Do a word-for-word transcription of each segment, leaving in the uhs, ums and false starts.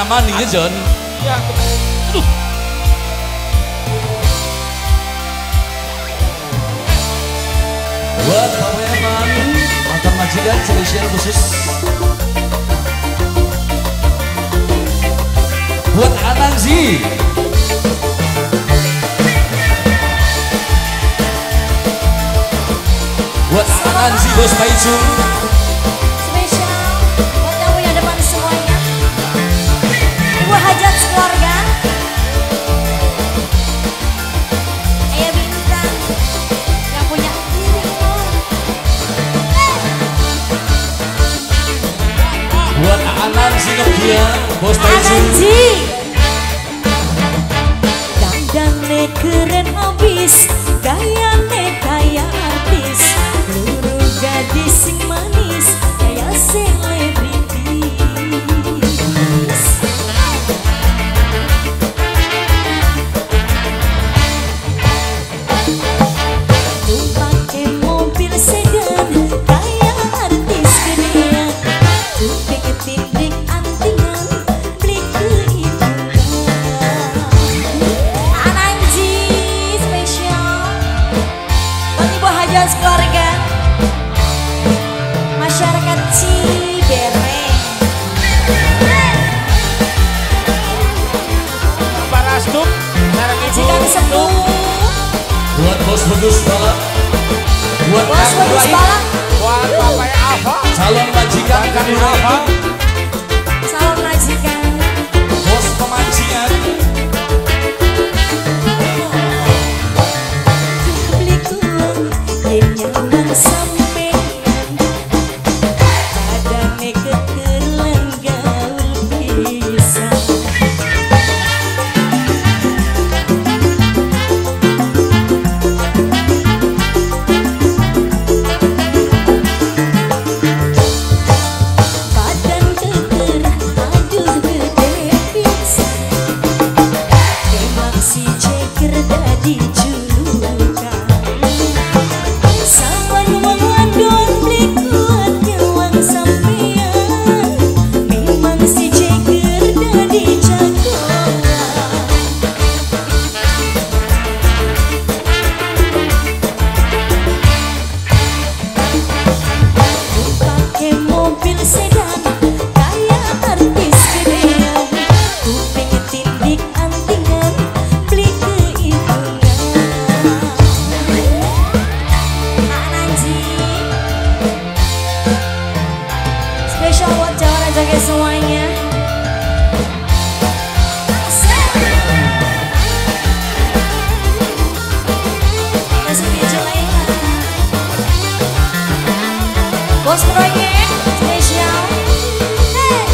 kena maninya John. Iya aku. Aduh. Buat pameran mantan majikan spesial khusus. Buat Anang Zi. Buat Anang Zi Bos Paicung. Sinopia, Bos Paicung dandane keren habis, gayane kaya artis, luruh gadis sing manis, kaya selebritis. Tuh pake mobil sedan, kaya artis gedean, tuh piketin keluarga masyarakat Cibereng. Bapak Rastup, majikan Sepuh. Buat Bos Bedus Balak, buat Bos Bedus Balak, buat Bapak Alfa, calon majikan kami Alfa, calon majikan Bos Pemancingan. Semuanya masih dijelain Bos Proyek spesial. Hey.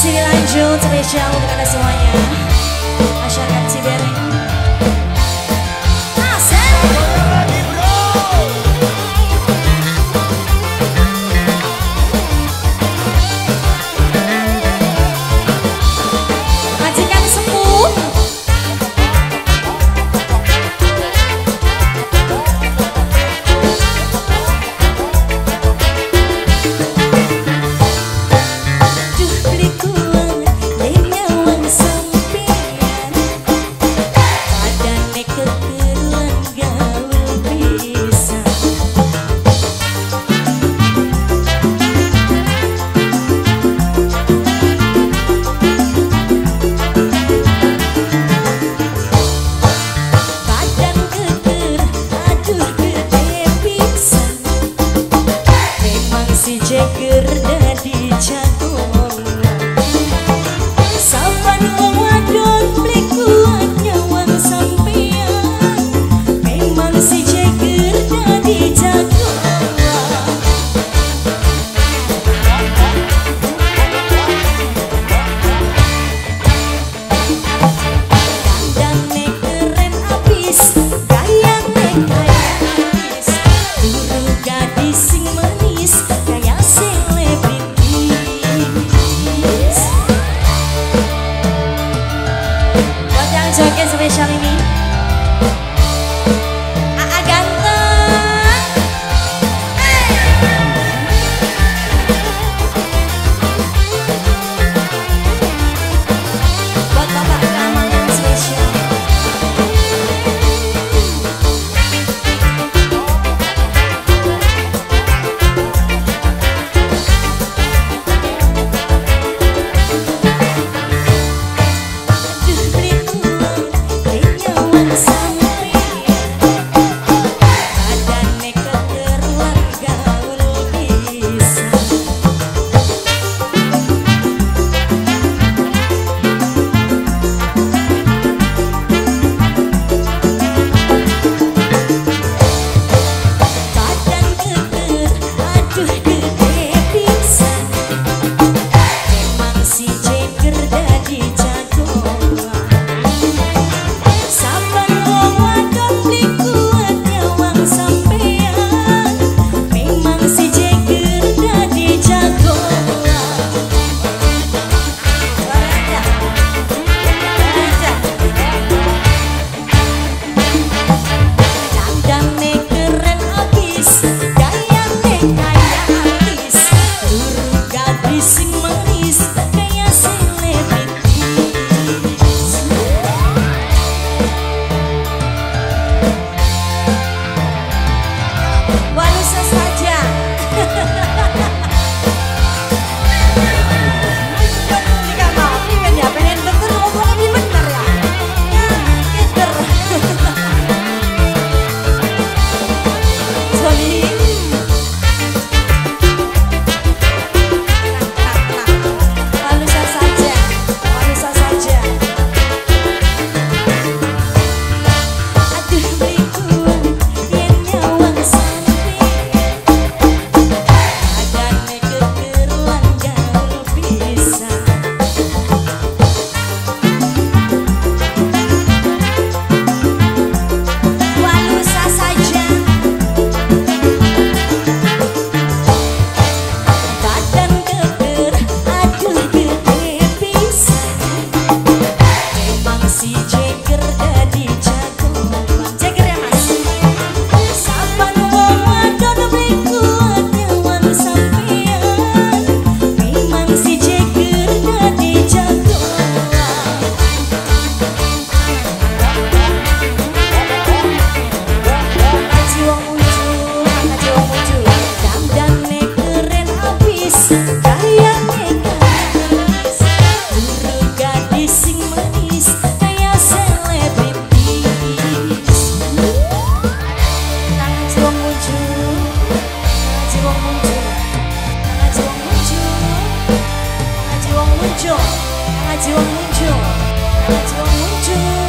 Spesial untuk anda semuanya masyarakat Cibereng. Asal majikan Sepuh, duh beli ku. Jangan spesial ini. Aa ganteng. Buat bapak Kamal yang spesial. Jiwa muncul, jiwa muncul, jiwa muncul.